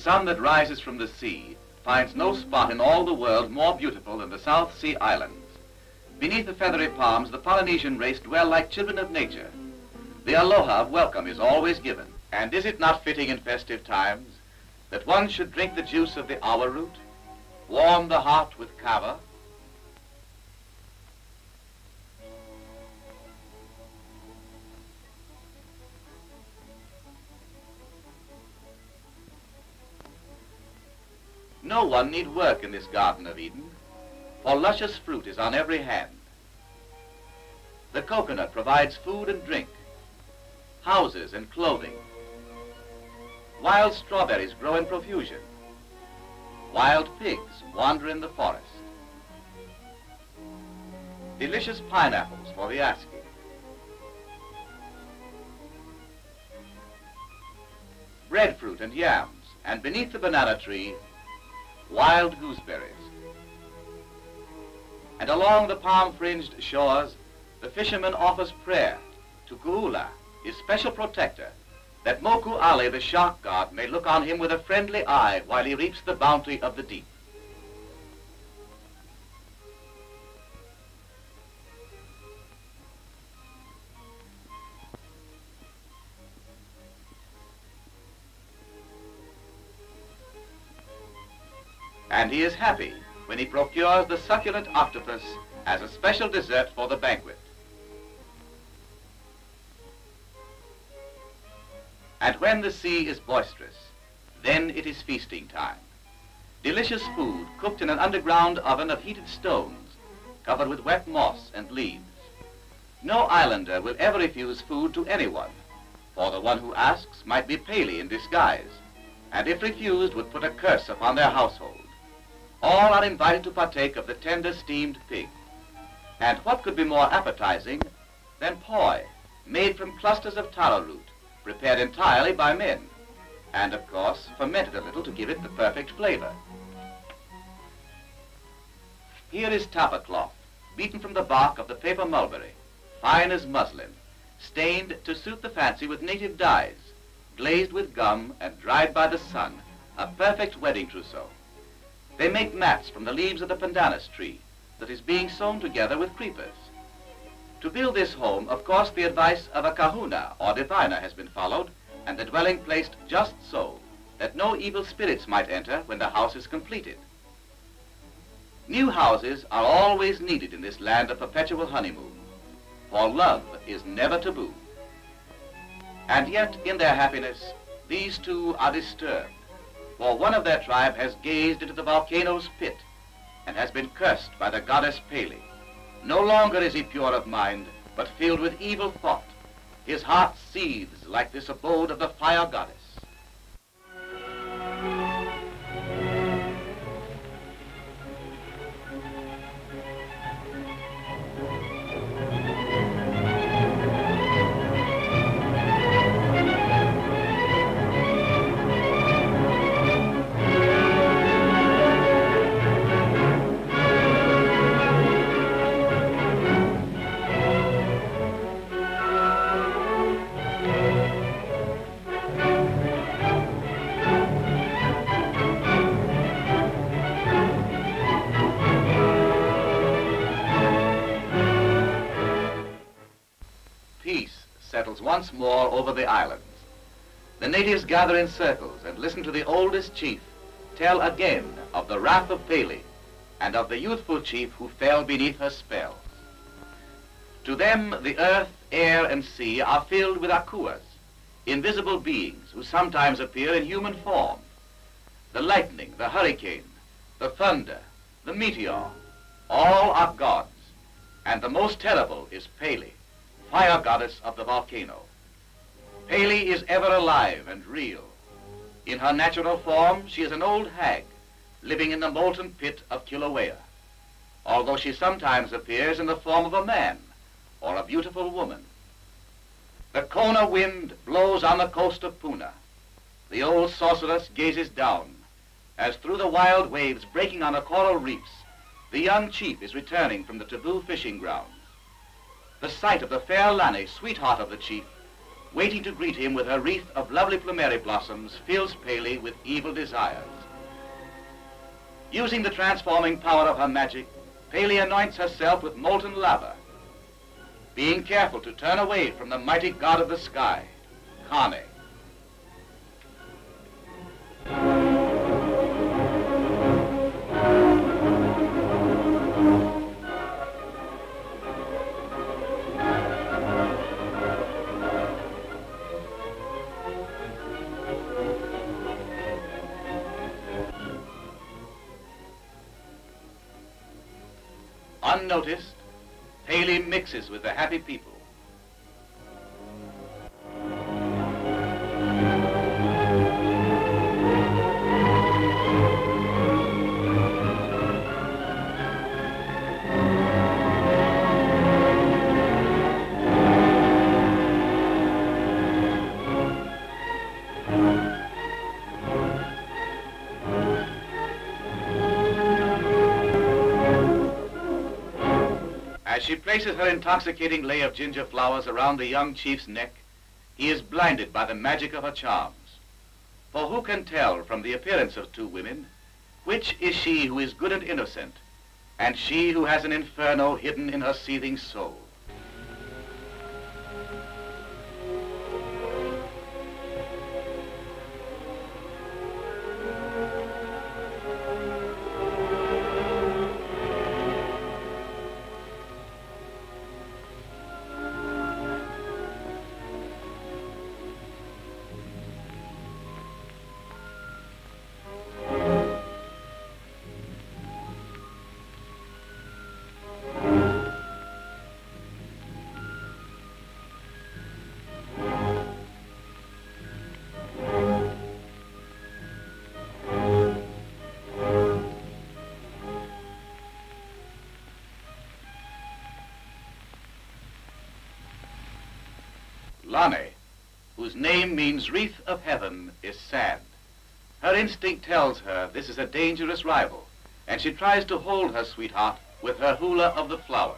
sun that rises from the sea finds no spot in all the world more beautiful than the South Sea Islands. Beneath the feathery palms, the Polynesian race dwell like children of nature. The aloha of welcome is always given. And is it not fitting in festive times that one should drink the juice of the awa root, warm the heart with kava, no one need work in this Garden of Eden, for luscious fruit is on every hand. The coconut provides food and drink, houses and clothing. Wild strawberries grow in profusion. Wild pigs wander in the forest. Delicious pineapples for the asking. Breadfruit and yams, and beneath the banana tree, wild gooseberries. And along the palm-fringed shores, the fisherman offers prayer to Ku'ula, his special protector, that Moku'ale, the shark god, may look on him with a friendly eye while he reaps the bounty of the deep. And he is happy when he procures the succulent octopus as a special dessert for the banquet. And when the sea is boisterous, then it is feasting time. Delicious food cooked in an underground oven of heated stones, covered with wet moss and leaves. No islander will ever refuse food to anyone, for the one who asks might be Pele in disguise, and if refused would put a curse upon their household. All are invited to partake of the tender steamed pig. And what could be more appetizing than poi, made from clusters of taro root, prepared entirely by men, and of course fermented a little to give it the perfect flavor. Here is tapa cloth, beaten from the bark of the paper mulberry, fine as muslin, stained to suit the fancy with native dyes, glazed with gum and dried by the sun, a perfect wedding trousseau. They make mats from the leaves of the pandanus tree that is being sewn together with creepers. To build this home, of course, the advice of a kahuna or diviner has been followed, and the dwelling placed just so that no evil spirits might enter when the house is completed. New houses are always needed in this land of perpetual honeymoon, for love is never taboo. And yet, in their happiness, these two are disturbed. For one of their tribe has gazed into the volcano's pit and has been cursed by the goddess Pele. No longer is he pure of mind, but filled with evil thought. His heart seethes like this abode of the fire goddess. Once more over the islands. The natives gather in circles and listen to the oldest chief tell again of the wrath of Pele and of the youthful chief who fell beneath her spells. To them, the earth, air, and sea are filled with akuas, invisible beings who sometimes appear in human form. The lightning, the hurricane, the thunder, the meteor, all are gods, and the most terrible is Pele, fire goddess of the volcano. Pele is ever alive and real. In her natural form, she is an old hag, living in the molten pit of Kilauea, although she sometimes appears in the form of a man or a beautiful woman. The Kona wind blows on the coast of Puna. The old sorceress gazes down, as through the wild waves breaking on the coral reefs, the young chief is returning from the taboo fishing ground. The sight of the fair Lani, sweetheart of the chief, waiting to greet him with her wreath of lovely plameri blossoms, fills Pele with evil desires. Using the transforming power of her magic, Pele anoints herself with molten lava, being careful to turn away from the mighty god of the sky, Kane. Unnoticed, Pele mixes with the happy people. As she places her intoxicating lei of ginger flowers around the young chief's neck, he is blinded by the magic of her charms. For who can tell from the appearance of two women, which is she who is good and innocent, and she who has an inferno hidden in her seething soul? Lani, whose name means wreath of heaven, is sad. Her instinct tells her this is a dangerous rival, and she tries to hold her sweetheart with her hula of the flowers.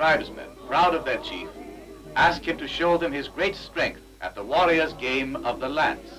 tribesmen, proud of their chief, ask him to show them his great strength at the warriors' game of the lance.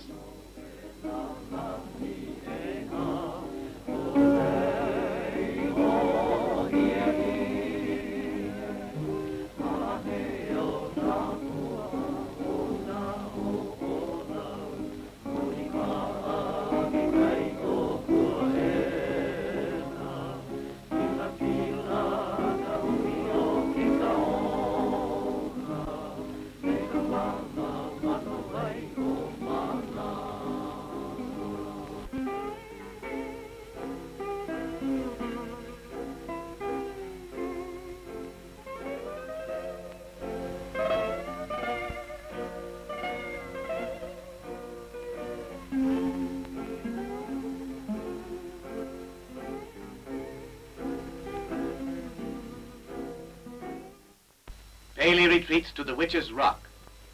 Pele retreats to the Witch's Rock,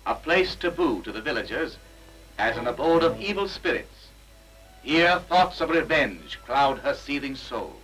a place taboo to the villagers, as an abode of evil spirits. Here, thoughts of revenge cloud her seething soul.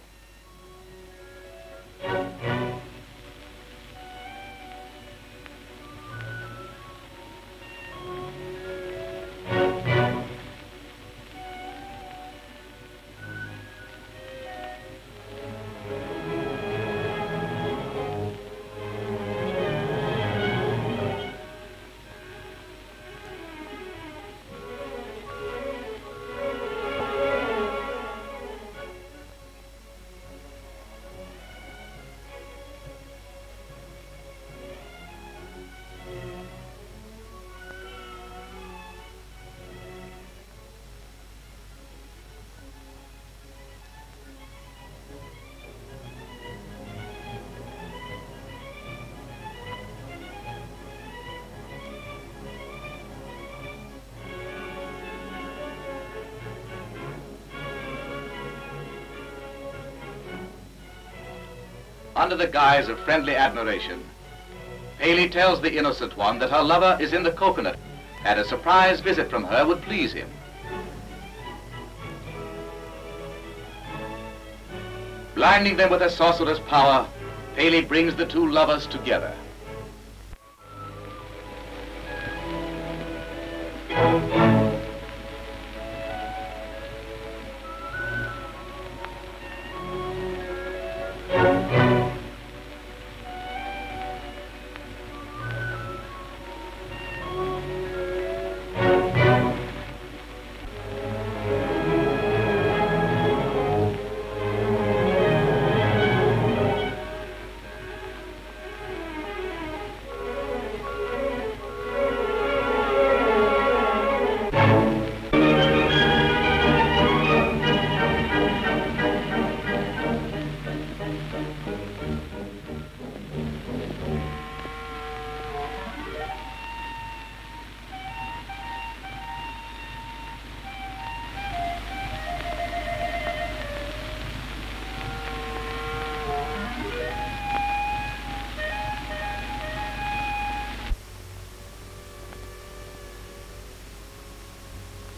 Under the guise of friendly admiration, Pele tells the innocent one that her lover is in the coconut and a surprise visit from her would please him. Blinding them with her sorcerer's power, Pele brings the two lovers together.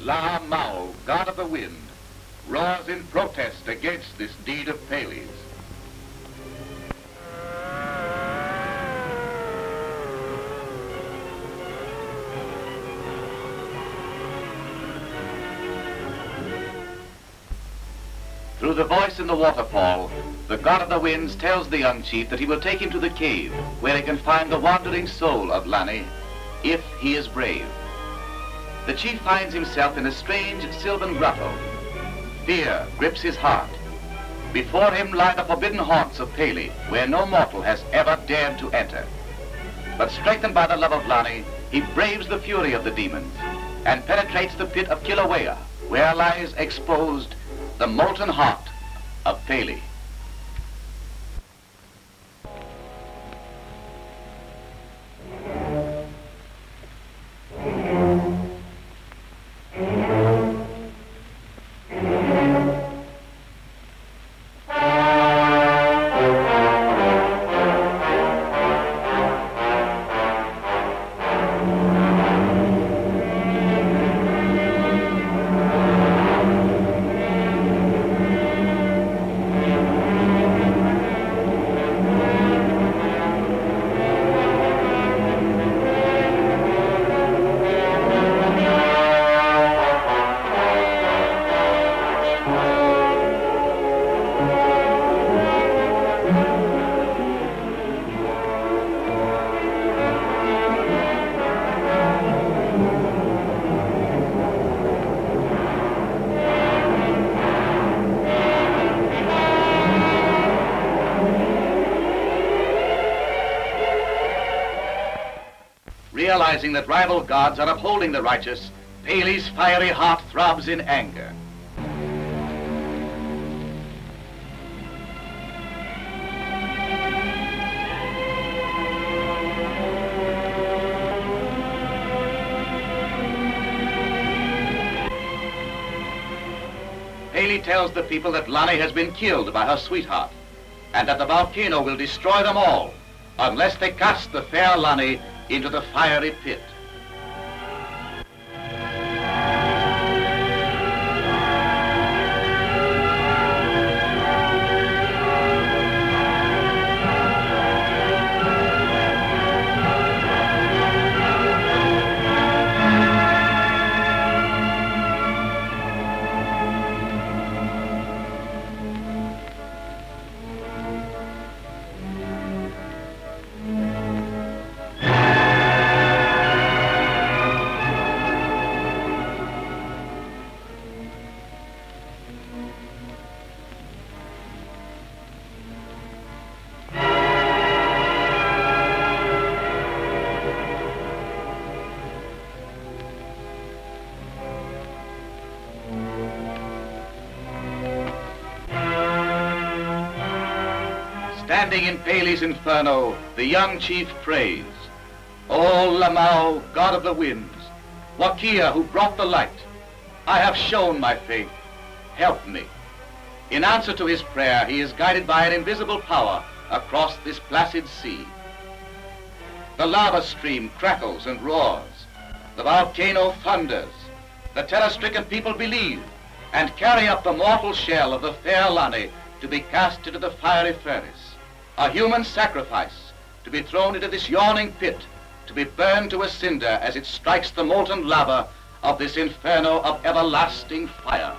Lamao, god of the wind, roars in protest against this deed of Pele's. Through the voice in the waterfall, the god of the winds tells the young chief that he will take him to the cave where he can find the wandering soul of Lani, if he is brave. The chief finds himself in a strange sylvan grotto. Fear grips his heart. Before him lie the forbidden haunts of Pele, where no mortal has ever dared to enter. But strengthened by the love of Lani, he braves the fury of the demons and penetrates the pit of Kilauea, where lies exposed the molten heart of Pele. realizing that rival gods are upholding the righteous, Pele's fiery heart throbs in anger. Pele tells the people that Lani has been killed by her sweetheart and that the volcano will destroy them all unless they cast the fair Lani into the fiery pit. Standing in Pele's inferno, the young chief prays. O Lamao, god of the winds, Wakia, who brought the light, I have shown my faith, help me. In answer to his prayer, he is guided by an invisible power across this placid sea. The lava stream crackles and roars. The volcano thunders. The terror-stricken people believe and carry up the mortal shell of the fair Lani to be cast into the fiery furnace. A human sacrifice to be thrown into this yawning pit, to be burned to a cinder as it strikes the molten lava of this inferno of everlasting fire.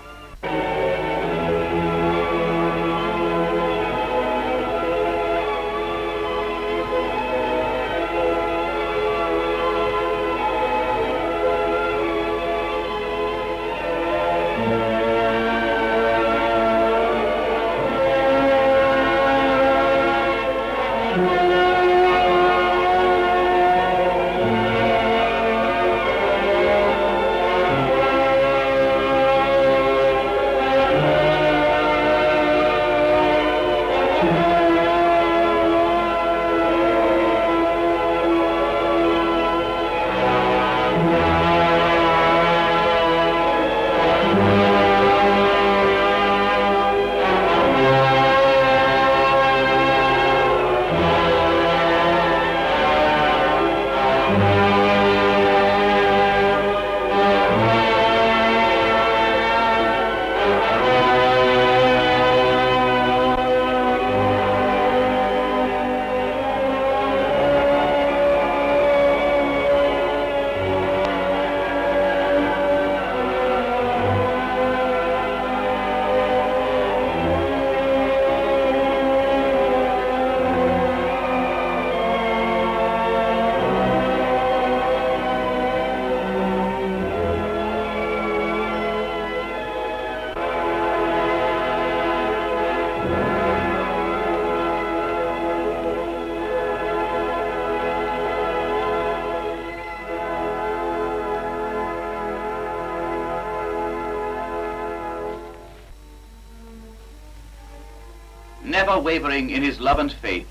Never wavering in his love and faith,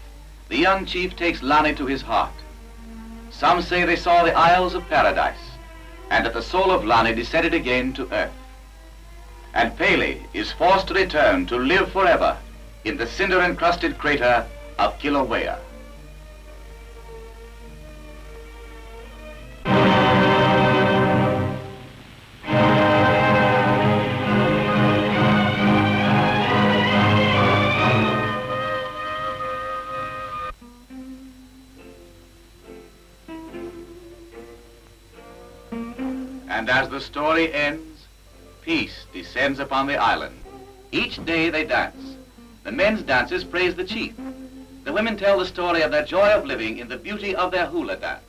the young chief takes Lani to his heart. Some say they saw the isles of paradise, and that the soul of Lani descended again to earth. And Pele is forced to return to live forever in the cinder-encrusted crater of Kilauea. And as the story ends, peace descends upon the island. Each day they dance. The men's dances praise the chief. The women tell the story of their joy of living in the beauty of their hula dance.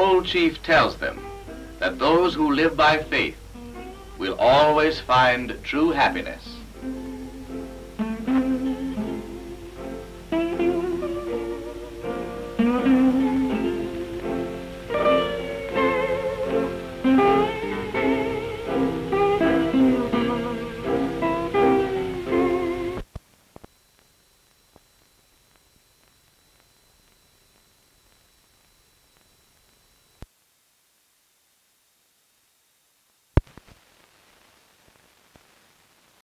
old chief tells them that those who live by faith will always find true happiness.